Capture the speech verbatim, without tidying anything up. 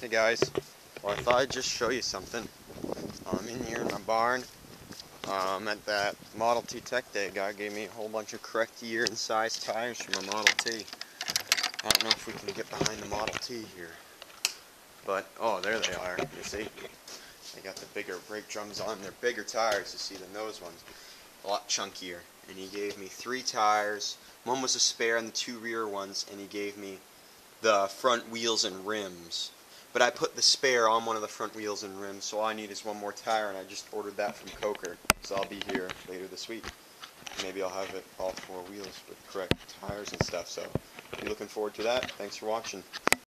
Hey guys, well, I thought I'd just show you something. I'm in here in my barn. Um, at that Model T Tech Day, a guy gave me a whole bunch of correct year and size tires for my Model T. I don't know if we can get behind the Model T here. But, oh, there they are, you see? They got the bigger brake drums on. They're bigger tires, you see, than those ones. A lot chunkier. And he gave me three tires. One was a spare and the two rear ones, and he gave me the front wheels and rims. But I put the spare on one of the front wheels and rims, so all I need is one more tire, and I just ordered that from Coker. So I'll be here later this week. Maybe I'll have it all four wheels with correct tires and stuff, so be looking forward to that. Thanks for watching.